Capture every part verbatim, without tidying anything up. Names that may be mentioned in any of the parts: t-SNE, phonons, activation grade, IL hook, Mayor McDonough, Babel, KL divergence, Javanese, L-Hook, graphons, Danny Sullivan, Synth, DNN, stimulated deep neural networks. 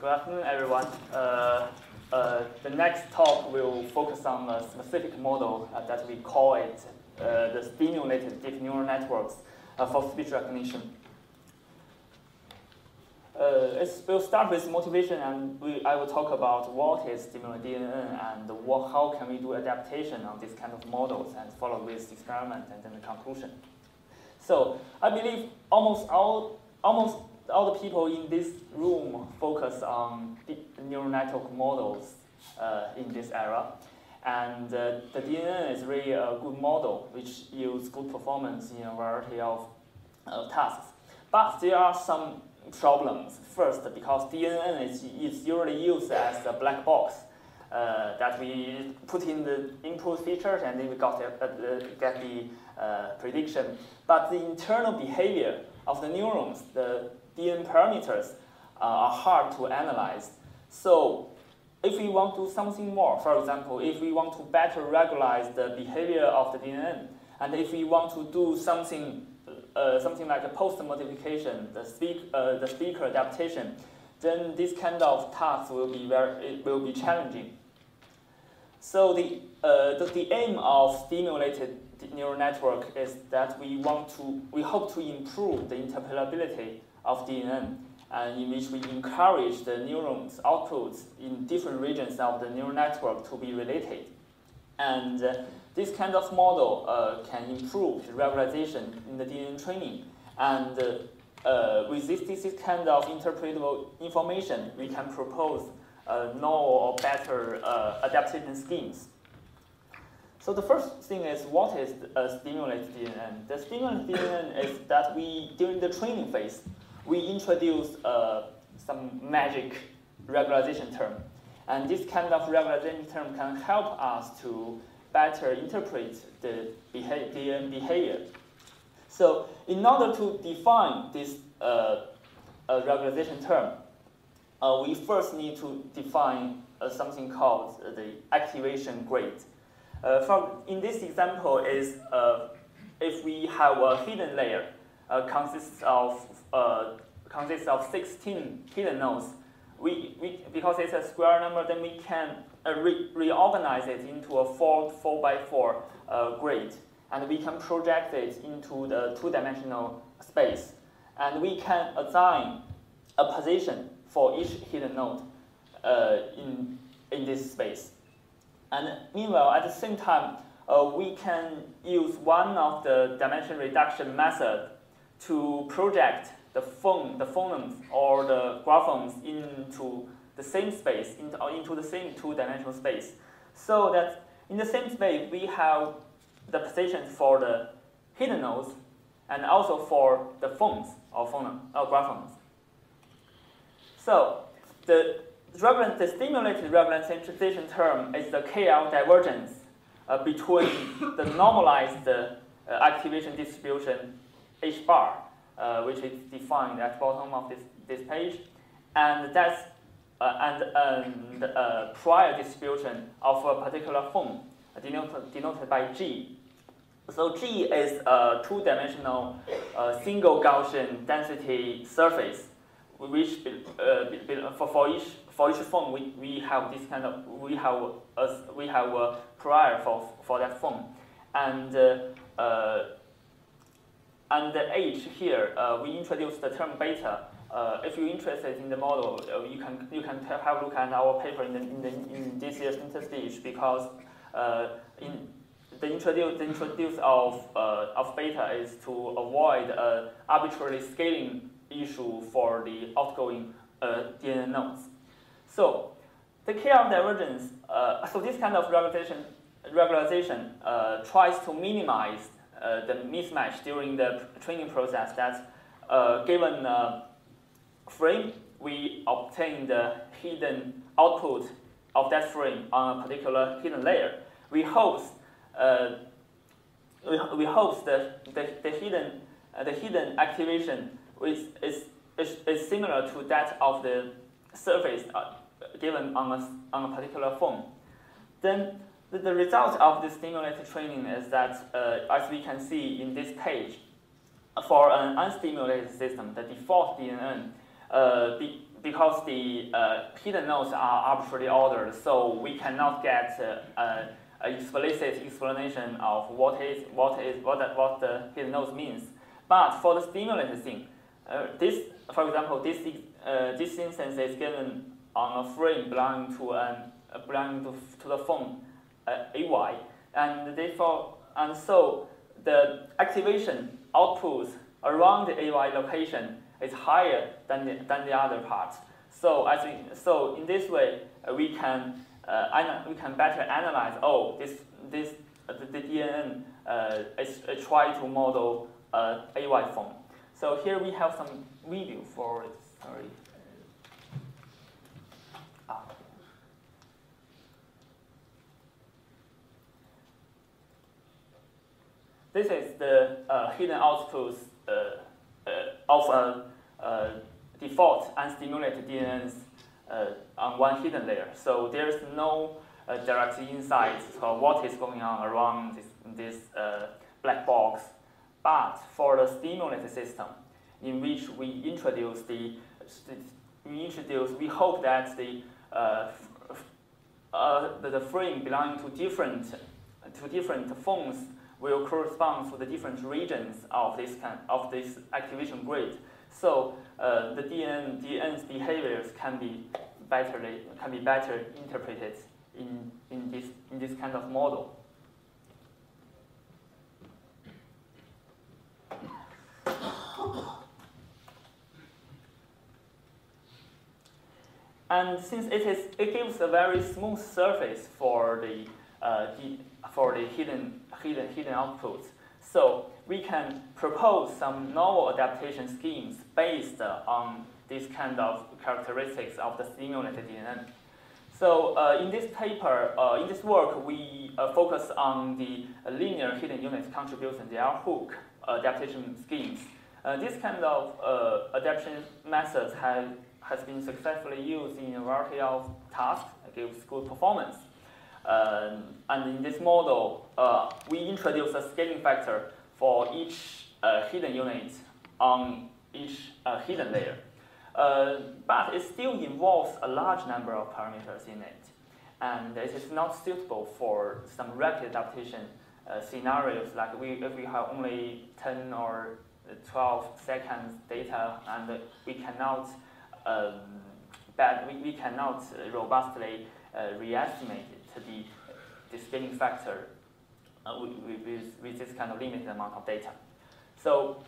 Good afternoon, everyone. Uh, uh, the next talk will focus on a specific model uh, that we call it uh, the stimulated deep neural networks uh, for speech recognition. Uh, it will start with motivation, and we, I will talk about what is stimulated D N N and what, how can we do adaptation on these kind of models, and follow with experiment and then the conclusion. So I believe almost all, almost all the people in this room focus on deep neural network models uh, in this era. And uh, the D N N is really a good model which yields good performance in a variety of uh, tasks. But there are some problems. First, because D N N is, is usually used as a black box uh, that we put in the input features and then we got the, uh, get the uh, prediction. But the internal behavior of the neurons, the D N parameters uh, are hard to analyze. So if we want to do something more, for example, if we want to better regularize the behavior of the D N N, and if we want to do something, uh, something like a post-modification, the, speak, uh, the speaker adaptation, then this kind of task will be very, it will be challenging. So the, uh, the, the aim of stimulated neural network is that we want to, we hope to improve the interpretability of D N N, and in which we encourage the neurons' outputs in different regions of the neural network to be related. And uh, this kind of model uh, can improve the regularization in the D N N training. And uh, uh, with this, this kind of interpretable information, we can propose uh, novel or better uh, adaptation schemes. So the first thing is, what is a stimulated D N N? The stimulated D N N is that we, during the training phase, we introduce uh, some magic regularization term. And this kind of regularization term can help us to better interpret the D N N behavior. So in order to define this uh, uh, regularization term, uh, we first need to define uh, something called the activation grade. Uh, from, in this example is uh, if we have a hidden layer uh, consists of uh, consists of sixteen hidden nodes, we, we because it's a square number, then we can uh, re reorganize it into a four four by four uh, grid, and we can project it into the two-dimensional space, and we can assign a position for each hidden node uh, in in this space. And meanwhile, at the same time, uh, we can use one of the dimension reduction method to project the phone, the phonons or the graphons into the same space, into, into the same two-dimensional space. So that in the same space, we have the positions for the hidden nodes and also for the phones or, phonon, or graphons. So the The stimulated regularization term is the K L divergence uh, between the normalized uh, activation distribution H bar, uh, which is defined at the bottom of this, this page, and that's uh, and, and uh, prior distribution of a particular phone denoted, denoted by G. So G is a two-dimensional uh, single Gaussian density surface, which uh, for, for each for each phone we, we have this kind of we have a, we have a prior for for that phone, and uh, uh, and the H here uh, we introduced the term beta. Uh, if you're interested in the model, uh, you can you can have a look at our paper in the, in, the, in this year's interstage, because uh, in the introduce the introduce of uh, of beta is to avoid uh, arbitrary scaling issue for the outgoing uh, D N N nodes. So the K L divergence, uh, so this kind of regularization, regularization uh, tries to minimize uh, the mismatch during the training process. That uh, given uh, frame, we obtain the hidden output of that frame on a particular hidden layer. We host uh, we, we host the, the the hidden uh, the hidden activation. Is, is, is, is similar to that of the surface uh, given on a, on a particular phone. Then the, the result of the stimulated training is that, uh, as we can see in this page, for an unstimulated system, the default D N N uh, be, because the uh, hidden nodes are arbitrarily ordered, so we cannot get uh, uh, an explicit explanation of what is what is what the, what the hidden nodes means. But for the stimulated thing, uh, this, for example, this uh, this instance is given on a frame belonging to an uh, belonging to, to the phone uh, A Y, and therefore, and so the activation outputs around the A Y location is higher than the, than the other parts. So as we, so in this way, uh, we can uh, we can better analyze. Oh, this this uh, the, the D N N uh, is uh, try to model uh, A Y phone. So here we have some video for it. Sorry. Ah. This is the uh, hidden outputs uh, uh, of a uh, default unstimulated D N Ns uh, on one hidden layer. So there's no uh, direct insight to what is going on around this, this uh, black box. But for the stimulated system, in which we introduce the, we introduce, we hope that the uh, uh, the frame belonging to different to different phones will correspond to the different regions of this kind of this activation grid. So uh, the D N N's behaviors can be better can be better interpreted in in this in this kind of model. And since it is, it gives a very smooth surface for the uh, for the hidden hidden hidden outputs. So we can propose some novel adaptation schemes based on these kind of characteristics of the stimulated D N N. So uh, in this paper, uh, in this work, we uh, focus on the linear hidden unit contribution, the L hook adaptation schemes. Uh, this kind of uh, adaptation methods have has been successfully used in a variety of tasks, gives good performance. Um, and in this model, uh, we introduce a scaling factor for each uh, hidden unit on each uh, hidden layer. Uh, but it still involves a large number of parameters in it, and it is not suitable for some rapid adaptation uh, scenarios, like we, if we have only ten or twelve seconds data, and we cannot Um, but we, we cannot robustly uh, re-estimate the, the scaling factor uh, with, with, with this kind of limited amount of data. So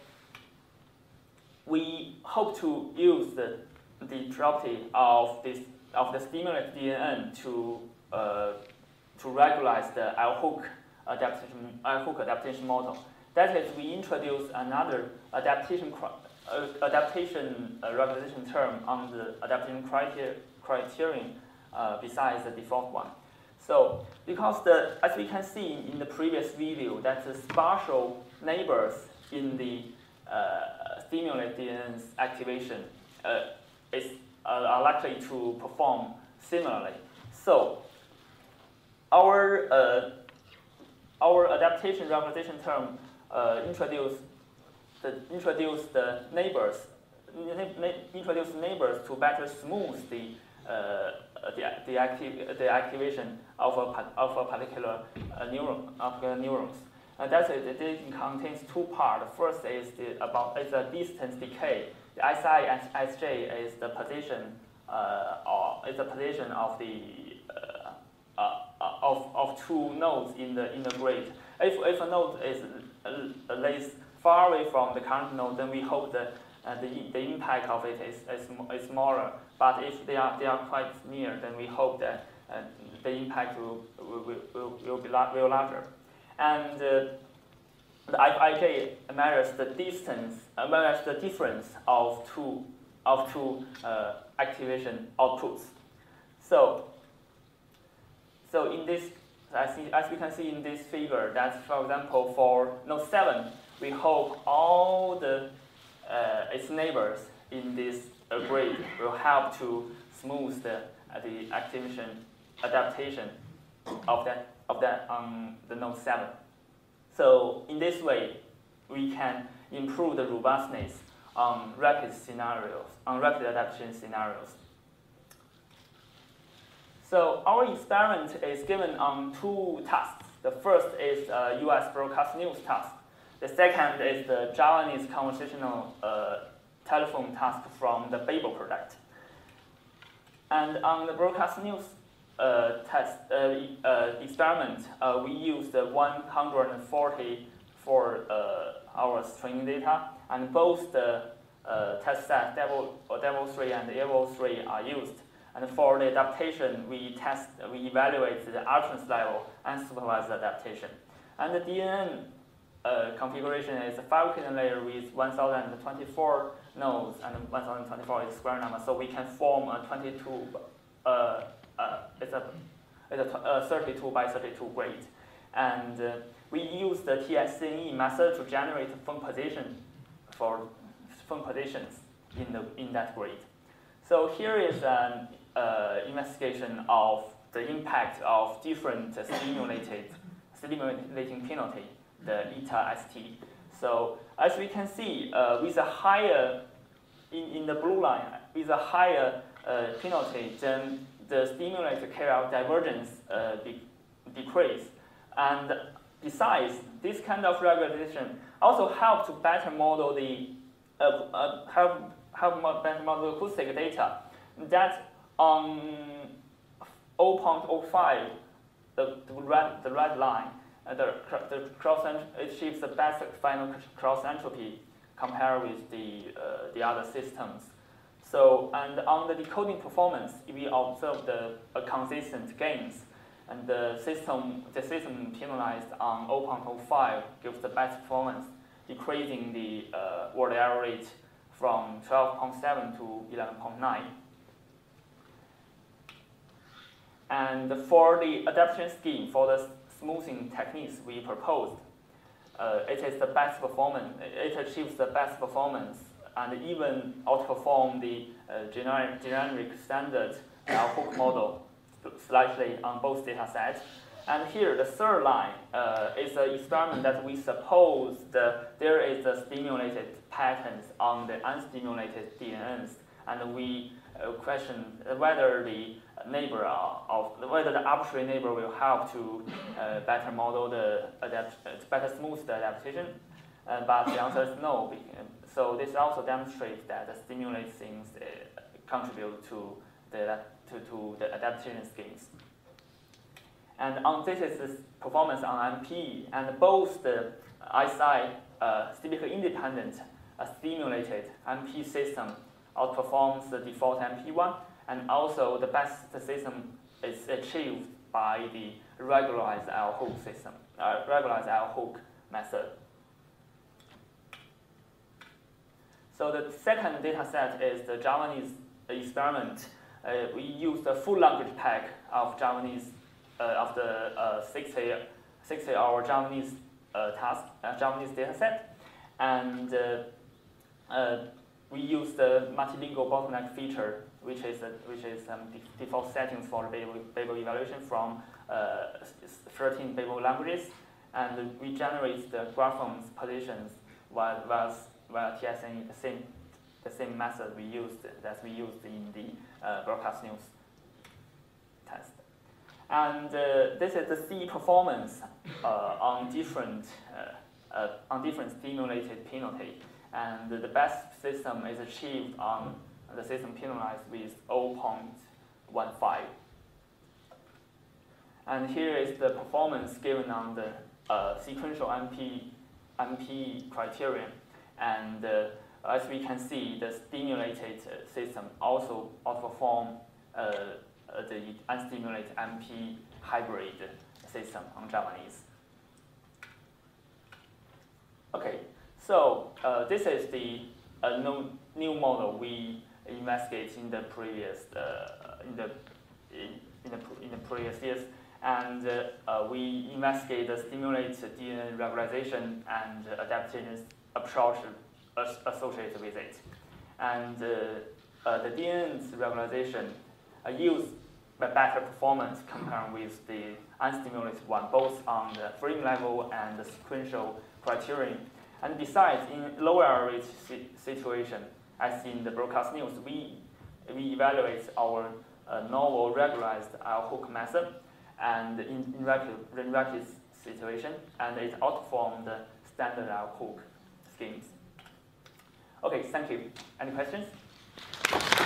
we hope to use the, the property of this of the stimulated D N N to uh, to regularize the L hook adaptation L hook adaptation model. That is, we introduce another adaptation Uh, adaptation uh, regularization term on the adaptation criter criterion uh, besides the default one. So, because the as we can see in the previous video, that the spatial neighbors in the uh, stimulated D N N's activation uh, is uh, are likely to perform similarly. So, our uh, our adaptation regularization term uh, introduced. The, introduce the neighbors, introduce neighbors to better smooth the uh, the the, active, the activation of a of a particular uh, neuron of uh, neurons. And that's it. It contains two parts. First is the about is the distance decay. The S I and S J is the position uh, or is the position of the uh, uh, of of two nodes in the in the grid. If if a node is uh, lays far away from the current node, then we hope that uh, the, the impact of it is, is, is smaller. But if they are, they are quite near, then we hope that uh, the impact will, will, will, will be la will larger. And uh, the I J measures the distance, uh, measures the difference of two, of two uh, activation outputs. So, so in this, as, as we can see in this figure, that for example for node seven, we hope all the uh, its neighbors in this uh, grid will help to smooth the uh, the activation adaptation of that of that on um, the node seven. So in this way, we can improve the robustness on rapid scenarios, on rapid adaptation scenarios. So our experiment is given on two tasks. The first is uh, U S broadcast news task. The second is the Javanese conversational uh, telephone task from the Babel project. And on the broadcast news uh, test uh, uh, experiment, uh, we used one hundred forty for uh, hours training data, and both the uh, test set Devil three and Evo three are used. And for the adaptation, we test, we evaluate the utterance level and supervised adaptation. And the D N N uh, configuration is a five-kitten layer with one thousand twenty-four nodes, and one thousand twenty-four is square number, so we can form a twenty-two. Uh, uh, it's a it's a uh, thirty-two by thirty-two grid, and uh, we use the t S N E method to generate phone position for phone positions in the in that grid. So here is an uh, investigation of the impact of different uh, stimulated, stimulating penalty, the eta st. So as we can see, uh, with a higher, in, in the blue line, with a higher uh, penalty, then the stimulated K L divergence uh, de decrease. And besides, this kind of regularization also helps to better model the, uh, uh, help Have model acoustic data that on zero point zero five, the, the red the red line, uh, the the cross it achieves the best final cross entropy compared with the uh, the other systems. So and on the decoding performance, we observe the uh, consistent gains, and the system the system penalized on zero point zero five gives the best performance, decreasing the uh, word error rate from twelve point seven to eleven point nine. And for the adaptation scheme, for the smoothing techniques we proposed, uh, it is the best performance, it achieves the best performance and even outperform the uh, generic, generic standard L-Hook model slightly on both data sets. And here, the third line uh, is an experiment that we suppose the, there is a stimulated patterns on the unstimulated D N Ns, and we uh, question whether the neighbor of whether the arbitrary neighbor will help to uh, better model the adapt, better smooth the adaptation. Uh, but the answer is no. So this also demonstrates that the stimulated things uh, contribute to the to, to the adaptation schemes. And on this is this performance on M P, and both the I S I uh, typically independent uh, stimulated M P system outperforms the default M P one, and also the best system is achieved by the regularized L hook system, uh, regularized L hook method. So the second data set is the Javanese experiment. Uh, we use the full language pack of Javanese. Uh, of the uh, sixty-hour Javanese uh, task, uh, Javanese dataset, and uh, uh, we use the multilingual bottleneck feature, which is uh, which is um, de default settings for Babel, Babel evaluation from uh, thirteen Babel languages, and we generate the graphons positions while while while t S N E the same the same method we used that we used in the uh, broadcast news test. And uh, this is the C performance uh, on different uh, uh, on different stimulated penalty, and the best system is achieved on the system penalized with zero point one five. And here is the performance given on the uh, sequential M P M P criterion, and uh, as we can see, the stimulated system also outperform. Uh, Uh, the unstimulated M P hybrid system on Javanese. Okay, so uh, this is the uh, no, new model we investigated in the previous uh, in the in, in the in the previous years, and uh, uh, we investigate the stimulated D N A regularization and uh, adaptation approach associated with it, and uh, uh, the D N A's regularization uh, use the better performance compared with the unstimulated one, both on the frame level and the sequential criterion. and besides, in lower rate situation, as in the broadcast news, we, we evaluate our uh, novel regularized I L hook method and in, in rapid, in rapid situation, and it outperformed the standard I L hook schemes. Okay, thank you. Any questions?